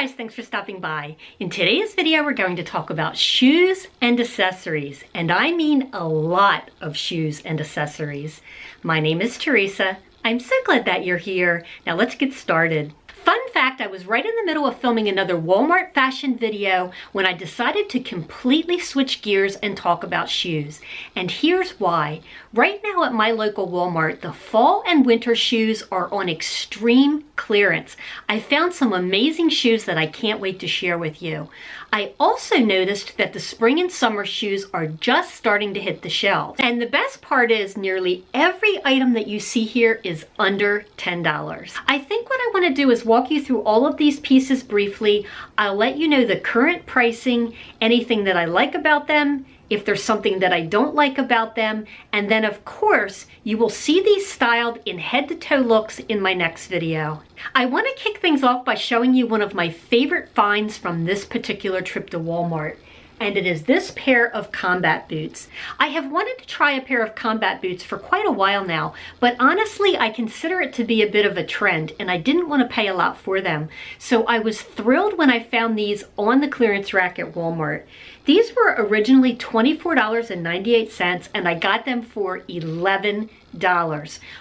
guys, thanks for stopping by. In today's video, we're going to talk about shoes and accessories, and I mean a lot of shoes and accessories. My name is Teresa. I'm so glad that you're here. Now let's get started. Fun fact, I was right in the middle of filming another Walmart fashion video when I decided to completely switch gears and talk about shoes. And here's why. Right now at my local Walmart, the fall and winter shoes are on extreme clearance. I found some amazing shoes that I can't wait to share with you. I also noticed that the spring and summer shoes are just starting to hit the shelves. And the best part is nearly every item that you see here is under $10. I think what I want to do is walk you through all of these pieces briefly. I'll let you know the current pricing, anything that I like about them, if there's something that I don't like about them, and then of course you will see these styled in head-to-toe looks in my next video. I want to kick things off by showing you one of my favorite finds from this particular trip to Walmart. And it is this pair of combat boots. I have wanted to try a pair of combat boots for quite a while now, but honestly, I consider it to be a bit of a trend and I didn't want to pay a lot for them. So I was thrilled when I found these on the clearance rack at Walmart. These were originally $24.98 and I got them for $11.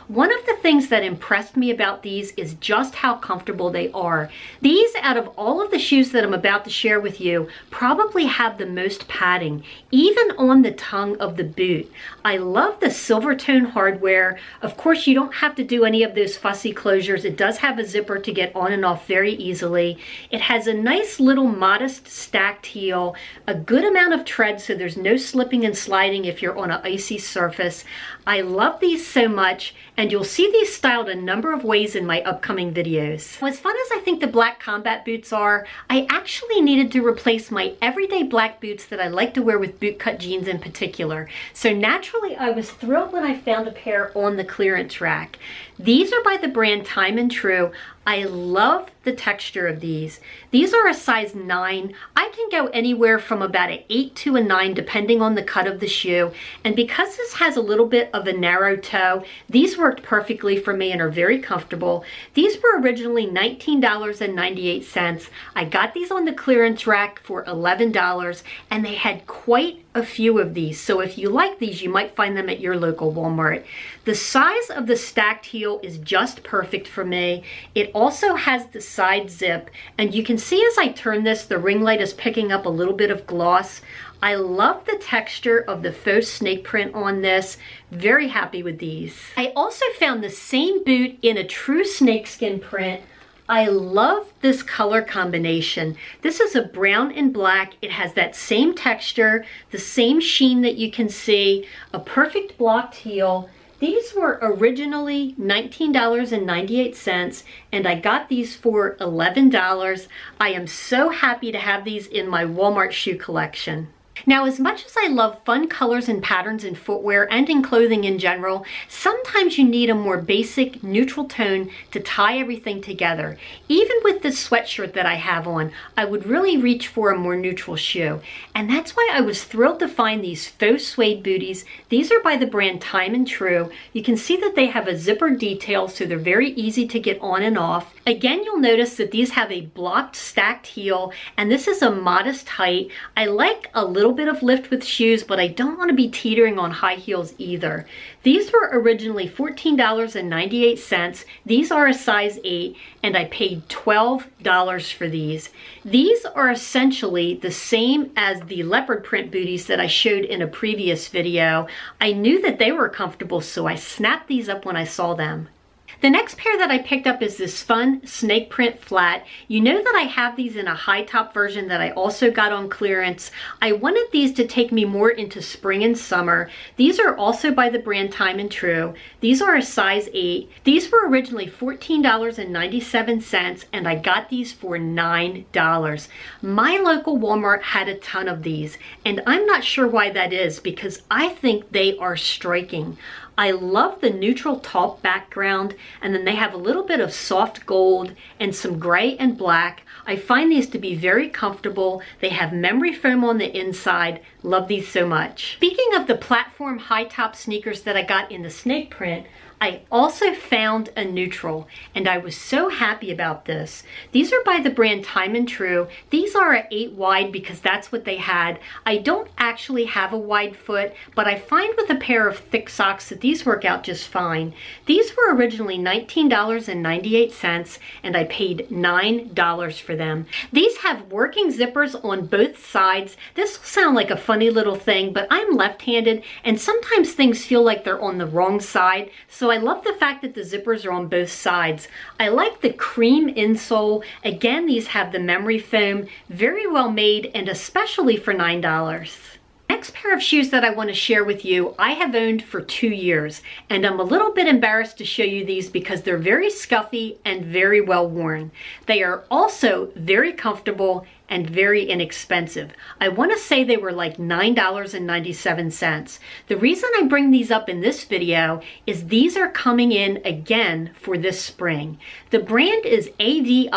One of the things that impressed me about these is just how comfortable they are. These, out of all of the shoes that I'm about to share with you, probably have the most padding, even on the tongue of the boot. I love the silver tone hardware. Of course, you don't have to do any of those fussy closures. It does have a zipper to get on and off very easily. It has a nice little modest stacked heel, a good amount of tread so there's no slipping and sliding if you're on an icy surface. I love these so much, and you'll see these styled a number of ways in my upcoming videos. As fun as I think the black combat boots are, I actually needed to replace my everyday black boots that I like to wear with bootcut jeans in particular. So naturally, I was thrilled when I found a pair on the clearance rack. These are by the brand Time and Tru. I love the texture of these. These are a size 9. I can go anywhere from about an 8 to a 9 depending on the cut of the shoe. And because this has a little bit of a narrow toe, these worked perfectly for me and are very comfortable. These were originally $19.98. I got these on the clearance rack for $11 and they had quite a few of these. So if you like these, you might find them at your local Walmart. The size of the stacked heel is just perfect for me. It also has the side zip, and you can see as I turn this, the ring light is picking up a little bit of gloss. I love the texture of the faux snake print on this. Very happy with these. I also found the same boot in a true snakeskin print. I love this color combination. This is a brown and black. It has that same texture, the same sheen that you can see, a perfect blocked heel. These were originally $19.98 and I got these for $11. I am so happy to have these in my Walmart shoe collection. Now, as much as I love fun colors and patterns in footwear and in clothing in general, sometimes you need a more basic neutral tone to tie everything together. Even with this sweatshirt that I have on, I would really reach for a more neutral shoe. And that's why I was thrilled to find these faux suede booties. These are by the brand Time and Tru. You can see that they have a zipper detail, so they're very easy to get on and off. Again, you'll notice that these have a blocked stacked heel, and this is a modest height. I like a little bit of lift with shoes, but I don't want to be teetering on high heels either. These were originally $14.98. These are a size 8 and I paid $12 for these. These are essentially the same as the leopard print booties that I showed in a previous video. I knew that they were comfortable, so I snapped these up when I saw them. The next pair that I picked up is this fun snake print flat. You know that I have these in a high top version that I also got on clearance. I wanted these to take me more into spring and summer. These are also by the brand Time and Tru. These are a size 8. These were originally $14.97 and I got these for $9. My local Walmart had a ton of these and I'm not sure why that is because I think they are striking. I love the neutral taupe background, and then they have a little bit of soft gold and some gray and black. I find these to be very comfortable. They have memory foam on the inside. Love these so much. Speaking of the platform high top sneakers that I got in the snake print, I also found a neutral, and I was so happy about this. These are by the brand Time and Tru. These are an 8 wide because that's what they had. I don't actually have a wide foot, but I find with a pair of thick socks that these work out just fine. These were originally $19.98, and I paid $9 for them. These have working zippers on both sides. This will sound like a funny little thing, but I'm left-handed, and sometimes things feel like they're on the wrong side, so I love the fact that the zippers are on both sides. I like the cream insole. Again, these have the memory foam, very well made, and especially for $9. Next pair of shoes that I want to share with you, I have owned for 2 years, and I'm a little bit embarrassed to show you these because they're very scuffy and very well worn. They are also very comfortable and very inexpensive. I want to say they were like $9.97. The reason I bring these up in this video is these are coming in again for this spring. The brand is AVIA,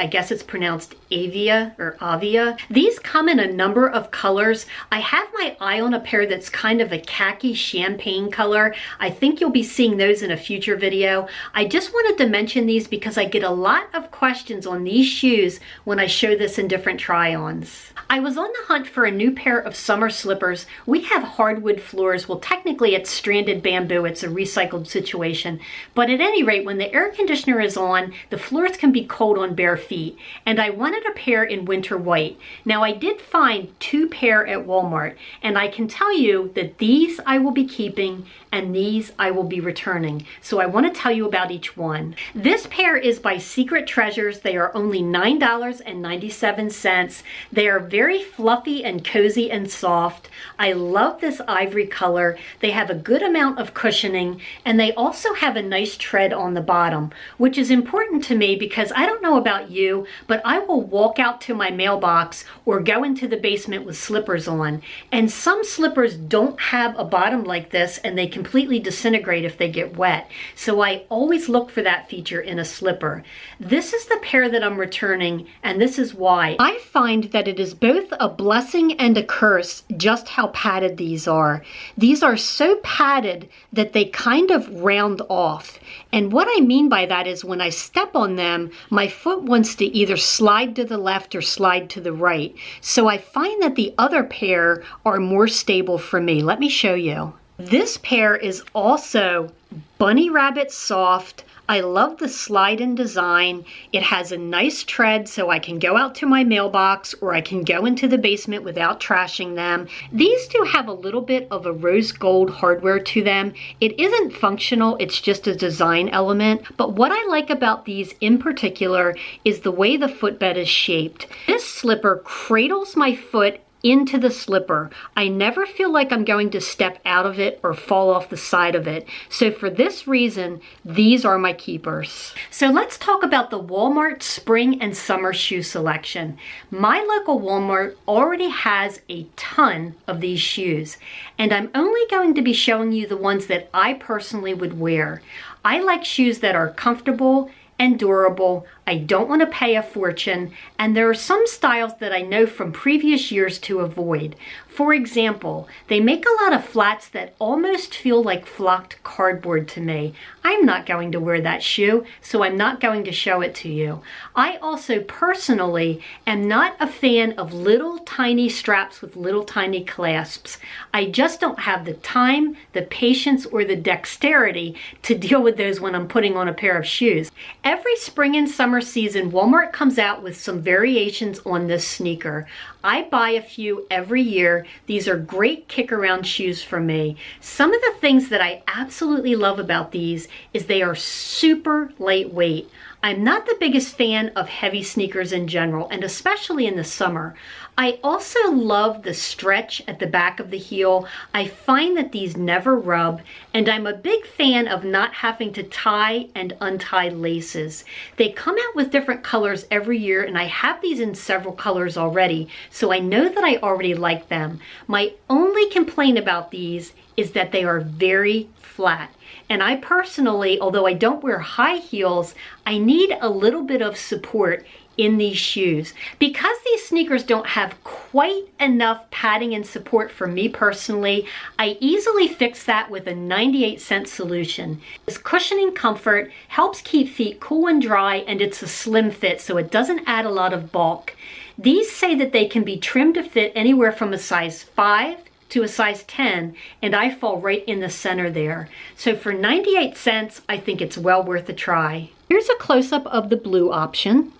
I guess it's pronounced AVIA or AVIA. These come in a number of colors. I have my eye on a pair that's kind of a khaki champagne color. I think you'll be seeing those in a future video. I just wanted to mention these because I get a lot of questions on these shoes when I show this in different try-ons. I was on the hunt for a new pair of summer slippers. We have hardwood floors. Well, technically it's stranded bamboo. It's a recycled situation. But at any rate, when the air conditioner is on, the floors can be cold on bare feet. And I wanted a pair in winter white. Now, I did find 2 pair at Walmart, and I can tell you that these I will be keeping and these I will be returning. So I want to tell you about each one. This pair is by Secret Treasures. They are only $9.97. They are very fluffy and cozy and soft. I love this ivory color. They have a good amount of cushioning, and they also have a nice tread on the bottom, which is important to me because I don't know about you, but I will walk out to my mailbox or go into the basement with slippers on. And some slippers don't have a bottom like this, and they completely disintegrate if they get wet. So I always look for that feature in a slipper. This is the pair that I'm returning, and this is why. I find that it is both a blessing and a curse just how padded these are. These are so padded that they kind of round off. And what I mean by that is when I step on them, my foot wants to either slide to the left or slide to the right. So I find that the other pair are more stable for me. Let me show you. This pair is also bunny rabbit soft. I love the slide and design. It has a nice tread, so I can go out to my mailbox or I can go into the basement without trashing them. These do have a little bit of a rose gold hardware to them. It isn't functional, it's just a design element. But what I like about these in particular is the way the footbed is shaped. This slipper cradles my foot into the slipper. I never feel like I'm going to step out of it or fall off the side of it. So for this reason, these are my keepers. So let's talk about the Walmart spring and summer shoe selection. My local Walmart already has a ton of these shoes, and I'm only going to be showing you the ones that I personally would wear. I like shoes that are comfortable and durable. I don't want to pay a fortune, and there are some styles that I know from previous years to avoid. For example, they make a lot of flats that almost feel like flocked cardboard to me. I'm not going to wear that shoe, so I'm not going to show it to you. I also personally am not a fan of little tiny straps with little tiny clasps. I just don't have the time, the patience, or the dexterity to deal with those when I'm putting on a pair of shoes. Every spring and summer season, Walmart comes out with some variations on this sneaker. I buy a few every year. These are great kick-around shoes for me. Some of the things that I absolutely love about these is they are super lightweight. I'm not the biggest fan of heavy sneakers in general, and especially in the summer. I also love the stretch at the back of the heel. I find that these never rub, and I'm a big fan of not having to tie and untie laces. They come out with different colors every year, and I have these in several colors already, so I know that I already like them. My only complaint about these is that they are very flat. And I personally, although I don't wear high heels, I need a little bit of support in these shoes. Because these sneakers don't have quite enough padding and support for me personally, I easily fix that with a 98-cent solution. This cushioning comfort helps keep feet cool and dry, and it's a slim fit, so it doesn't add a lot of bulk. These say that they can be trimmed to fit anywhere from a size 5 to a size 10, and I fall right in the center there. So for 98 cents, I think it's well worth a try. Here's a close-up of the blue option.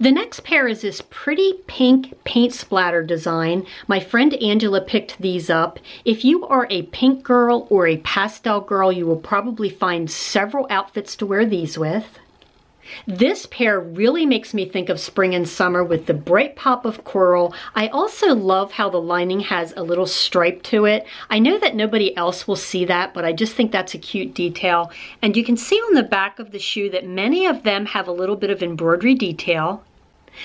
The next pair is this pretty pink paint splatter design. My friend Angela picked these up. If you are a pink girl or a pastel girl, you will probably find several outfits to wear these with. This pair really makes me think of spring and summer with the bright pop of coral. I also love how the lining has a little stripe to it. I know that nobody else will see that, but I just think that's a cute detail. And you can see on the back of the shoe that many of them have a little bit of embroidery detail.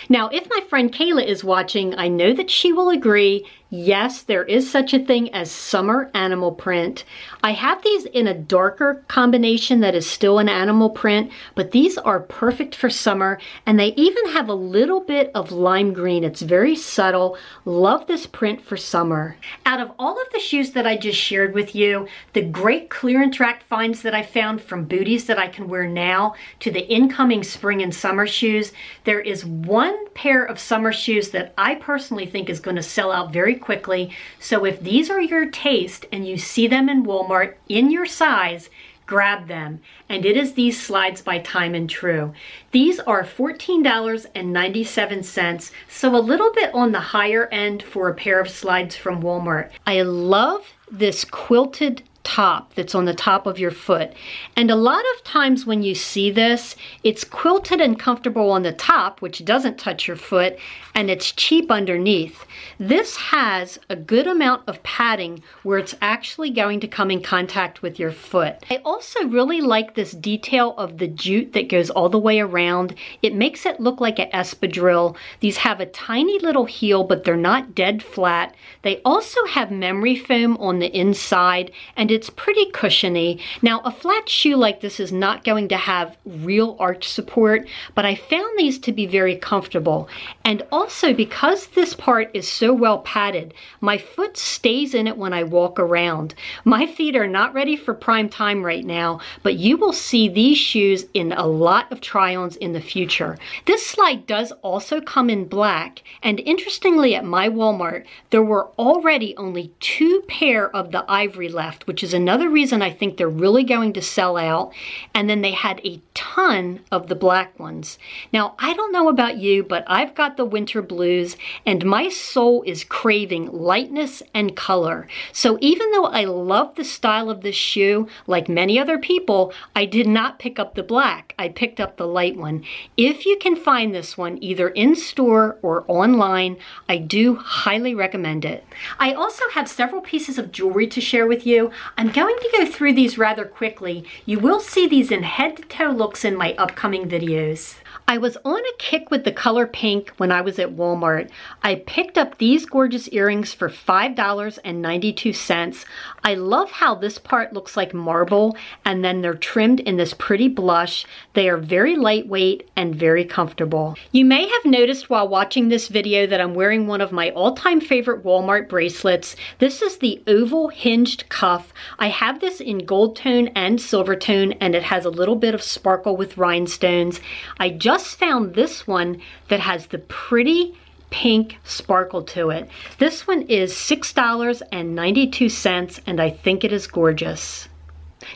Now, if my friend Kayla is watching, I know that she will agree, yes, there is such a thing as summer animal print. I have these in a darker combination that is still an animal print, but these are perfect for summer, and they even have a little bit of lime green. It's very subtle. Love this print for summer. Out of all of the shoes that I just shared with you, the great clearance rack finds that I found, from booties that I can wear now to the incoming spring and summer shoes, there is one pair of summer shoes that I personally think is going to sell out very quickly. So if these are your taste and you see them in Walmart in your size, grab them. And it is these slides by Time and Tru. These are $14.97, so a little bit on the higher end for a pair of slides from Walmart. I love this quilted top that's on the top of your foot. And a lot of times when you see this, it's quilted and comfortable on the top, which doesn't touch your foot, and it's cheap underneath. This has a good amount of padding where it's actually going to come in contact with your foot. I also really like this detail of the jute that goes all the way around. It makes it look like an espadrille. These have a tiny little heel, but they're not dead flat. They also have memory foam on the inside, and it's pretty cushiony. Now, a flat shoe like this is not going to have real arch support, but I found these to be very comfortable. And also, because this part is so well padded, my foot stays in it when I walk around. My feet are not ready for prime time right now, but you will see these shoes in a lot of try-ons in the future. This slide does also come in black, and interestingly, at my Walmart, there were already only 2 pair of the ivory left, which is another reason I think they're really going to sell out. And then they had a ton of the black ones. Now, I don't know about you, but I've got the winter blues, and my soul is craving lightness and color. So even though I love the style of this shoe, like many other people, I did not pick up the black. I picked up the light one. If you can find this one either in store or online, I do highly recommend it. I also have several pieces of jewelry to share with you. I'm going to go through these rather quickly. You will see these in head-to-toe looks in my upcoming videos. I was on a kick with the color pink when I was at Walmart. I picked up these gorgeous earrings for $5.92. I love how this part looks like marble, and then they're trimmed in this pretty blush. They are very lightweight and very comfortable. You may have noticed while watching this video that I'm wearing one of my all-time favorite Walmart bracelets. This is the oval hinged cuff. I have this in gold tone and silver tone, and it has a little bit of sparkle with rhinestones. I just found this one that has the pretty pink sparkle to it. This one is $6.92, and I think it is gorgeous.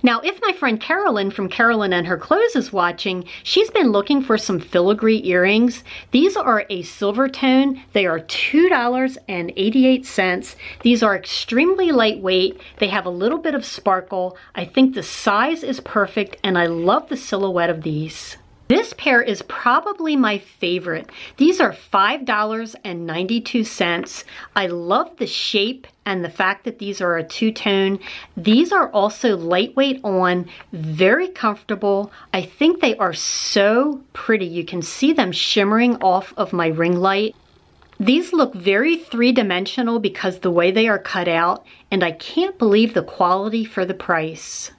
Now, if my friend Carolyn from Carolyn and Her Clothes is watching, she's been looking for some filigree earrings. These are a silver tone. They are $2.88. These are extremely lightweight. They have a little bit of sparkle. I think the size is perfect, and I love the silhouette of these. This pair is probably my favorite. These are $5.92. I love the shape and the fact that these are a two-tone. These are also lightweight on, very comfortable. I think they are so pretty. You can see them shimmering off of my ring light. These look very three-dimensional because the way they are cut out, and I can't believe the quality for the price.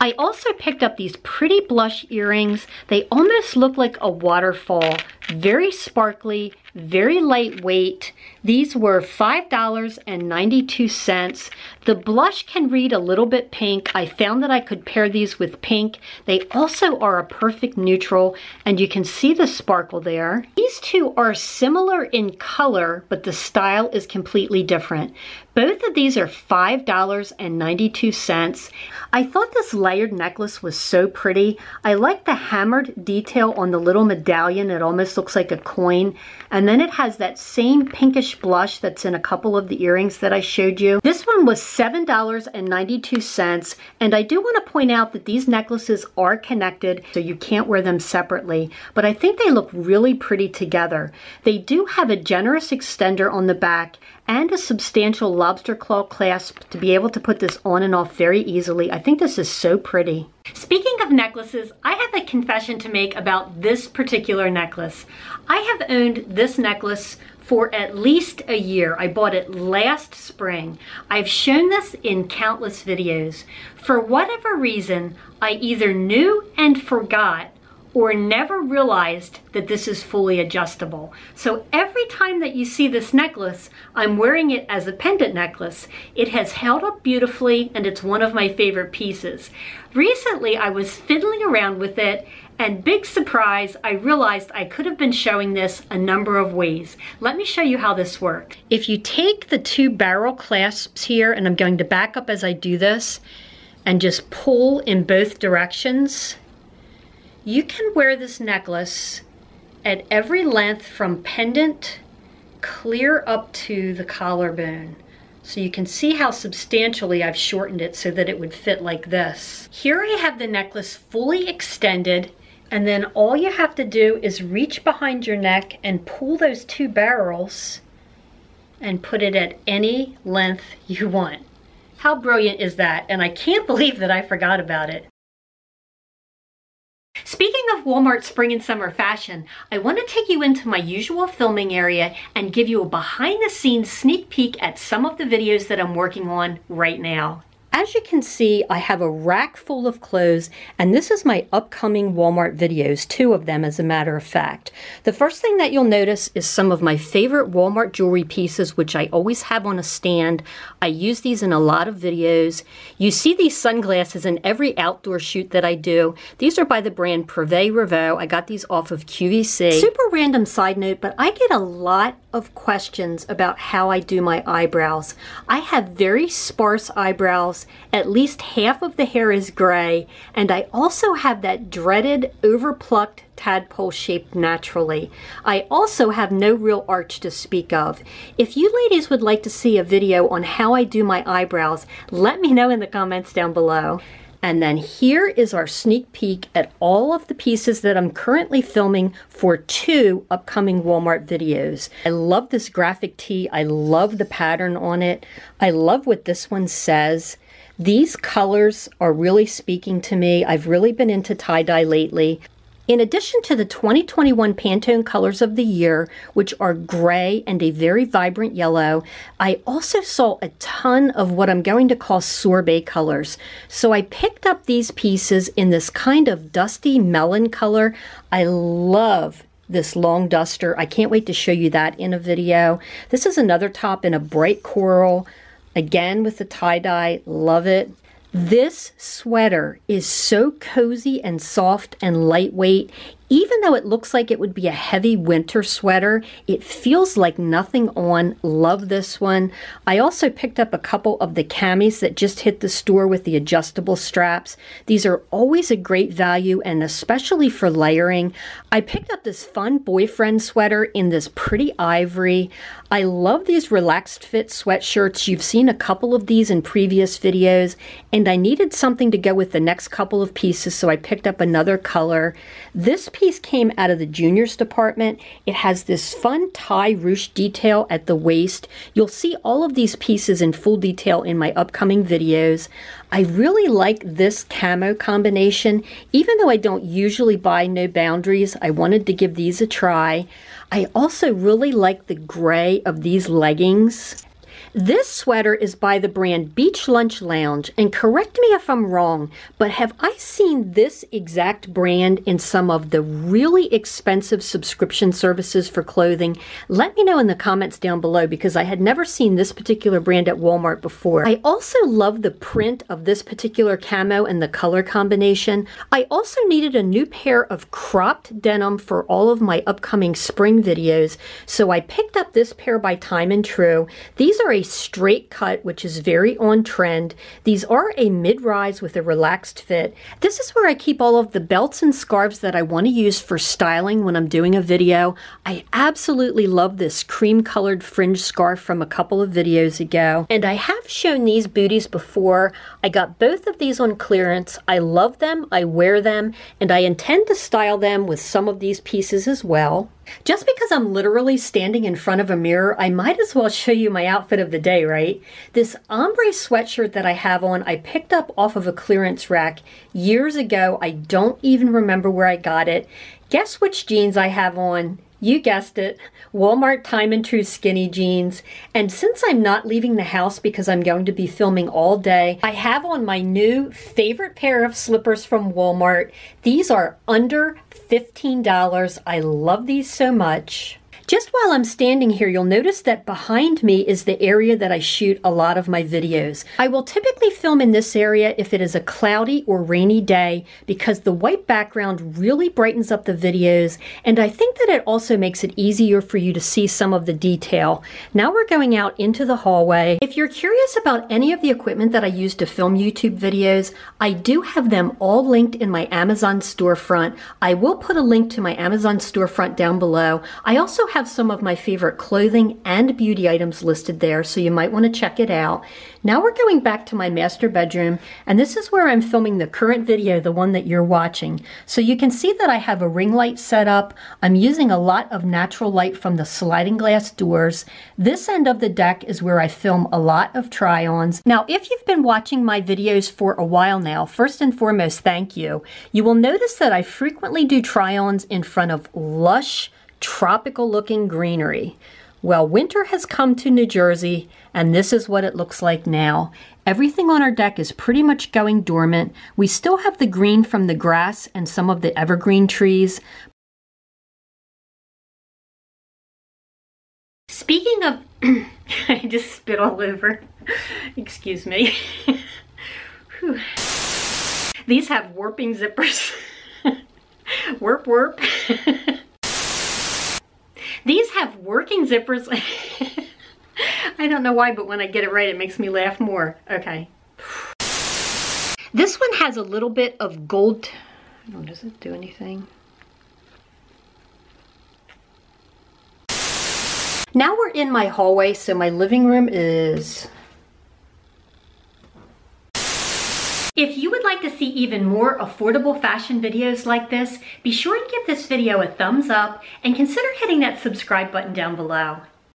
I also picked up these pretty blush earrings. They almost look like a waterfall. Very sparkly, very lightweight. These were $5.92. The blush can read a little bit pink. I found that I could pair these with pink. They also are a perfect neutral, and you can see the sparkle there. These two are similar in color, but the style is completely different. Both of these are $5.92. I thought this layered necklace was so pretty. I like the hammered detail on the little medallion. It almost looks like a coin. And then it has that same pinkish blush that's in a couple of the earrings that I showed you. This one was $7.92. And I do want to point out that these necklaces are connected, so you can't wear them separately. But I think they look really pretty together. They do have a generous extender on the back and a substantial lobster claw clasp to be able to put this on and off very easily. I think this is so pretty. Speaking of necklaces, I have a confession to make about this particular necklace. I have owned this necklace for at least a year. I bought it last spring. I've shown this in countless videos. For whatever reason, I either knew and forgot or never realized that this is fully adjustable. So every time that you see this necklace, I'm wearing it as a pendant necklace. It has held up beautifully, and it's one of my favorite pieces. Recently, I was fiddling around with it, and big surprise, I realized I could have been showing this a number of ways. Let me show you how this works. If you take the two barrel clasps here, and I'm going to back up as I do this, and just pull in both directions, you can wear this necklace at every length from pendant clear up to the collarbone. So you can see how substantially I've shortened it so that it would fit like this. Here I have the necklace fully extended, and then all you have to do is reach behind your neck and pull those two barrels and put it at any length you want. How brilliant is that? And I can't believe that I forgot about it. Speaking of Walmart spring and summer fashion, I want to take you into my usual filming area and give you a behind-the-scenes sneak peek at some of the videos that I'm working on right now. As you can see, I have a rack full of clothes, and this is my upcoming Walmart videos, two of them as a matter of fact. The first thing that you'll notice is some of my favorite Walmart jewelry pieces, which I always have on a stand. I use these in a lot of videos. You see these sunglasses in every outdoor shoot that I do. These are by the brand Preve Reveaux. I got these off of QVC. Super random side note, but I get a lot of questions about how I do my eyebrows. I have very sparse eyebrows. At least half of the hair is gray, and I also have that dreaded overplucked tadpole shaped naturally. I also have no real arch to speak of. If you ladies would like to see a video on how I do my eyebrows, let me know in the comments down below. And then here is our sneak peek at all of the pieces that I'm currently filming for two upcoming Walmart videos. I love this graphic tee. I love the pattern on it. I love what this one says. These colors are really speaking to me. I've really been into tie-dye lately. In addition to the 2021 Pantone colors of the year, which are gray and a very vibrant yellow, I also saw a ton of what I'm going to call sorbet colors. So I picked up these pieces in this kind of dusty melon color. I love this long duster. I can't wait to show you that in a video. This is another top in a bright coral. Again with the tie-dye, love it. This sweater is so cozy and soft and lightweight. Even though it looks like it would be a heavy winter sweater, it feels like nothing on. Love this one. I also picked up a couple of the camis that just hit the store with the adjustable straps. These are always a great value, and especially for layering. I picked up this fun boyfriend sweater in this pretty ivory. I love these relaxed fit sweatshirts. You've seen a couple of these in previous videos, and I needed something to go with the next couple of pieces, so I picked up another color. This piece came out of the juniors department. It has this fun tie ruche detail at the waist. You'll see all of these pieces in full detail in my upcoming videos. I really like this camo combination. Even though I don't usually buy No Boundaries, I wanted to give these a try. I also really like the gray of these leggings. This sweater is by the brand Beach Lunch Lounge, and correct me if I'm wrong, but have I seen this exact brand in some of the really expensive subscription services for clothing? Let me know in the comments down below, because I had never seen this particular brand at Walmart before. I also love the print of this particular camo and the color combination. I also needed a new pair of cropped denim for all of my upcoming spring videos, so I picked up this pair by Time and Tru. These are a straight cut, which is very on trend. These are a mid-rise with a relaxed fit. This is where I keep all of the belts and scarves that I want to use for styling when I'm doing a video. I absolutely love this cream colored fringe scarf from a couple of videos ago, and I have shown these booties before. I got both of these on clearance. I love them, I wear them, and I intend to style them with some of these pieces as well. Just because I'm literally standing in front of a mirror, I might as well show you my outfit of the day, right? This ombre sweatshirt that I have on, I picked up off of a clearance rack years ago. I don't even remember where I got it. Guess which jeans I have on? You guessed it, Walmart Time and Tru skinny jeans. And since I'm not leaving the house because I'm going to be filming all day, I have on my new favorite pair of slippers from Walmart. These are under $15. I love these so much. Just while I'm standing here, you'll notice that behind me is the area that I shoot a lot of my videos. I will typically film in this area if it is a cloudy or rainy day, because the white background really brightens up the videos, and I think that it also makes it easier for you to see some of the detail. Now we're going out into the hallway. If you're curious about any of the equipment that I use to film YouTube videos, I do have them all linked in my Amazon storefront. I will put a link to my Amazon storefront down below. I also have some of my favorite clothing and beauty items listed there, so you might want to check it out. Now we're going back to my master bedroom, and this is where I'm filming the current video, the one that you're watching. So you can see that I have a ring light set up. I'm using a lot of natural light from the sliding glass doors. This end of the deck is where I film a lot of try-ons. Now, if you've been watching my videos for a while now, first and foremost, thank you. You will notice that I frequently do try-ons in front of lush, tropical looking greenery. Well, winter has come to New Jersey, and this is what it looks like now. Everything on our deck is pretty much going dormant. We still have the green from the grass and some of the evergreen trees. Speaking of, I just spit all over. Excuse me. These have warping zippers. Warp, warp. These have working zippers. I don't know why, but when I get it right, it makes me laugh more. Okay. This one has a little bit of gold. I don't know, does it do anything? Now we're in my hallway, so my living room is... If you would like to see even more affordable fashion videos like this, be sure and give this video a thumbs up and consider hitting that subscribe button down below.